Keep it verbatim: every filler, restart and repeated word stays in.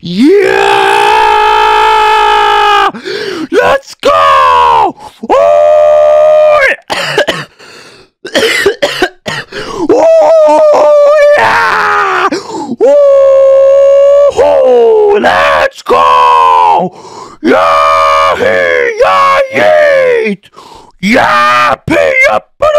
Yeah! Let's go! Oh! Oh, yeah! Oh! Let's go! Yeah! Yeah! Yeah! Yeah! Yeah!